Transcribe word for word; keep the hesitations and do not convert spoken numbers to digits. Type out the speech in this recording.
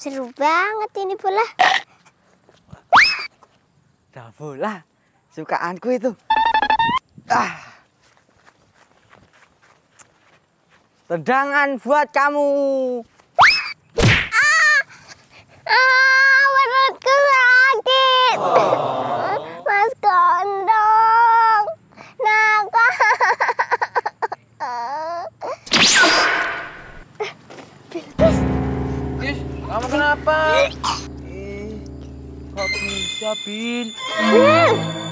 Seru banget ini bola. Nah, bola sukaanku itu. Ah. Tendangan buat kamu. Ah, ah, perutku sakit. Oh. Mas Gondong, nakal. Bilqis, Bilqis, kamu kenapa? Eh, kok bisa, Bil? Bil.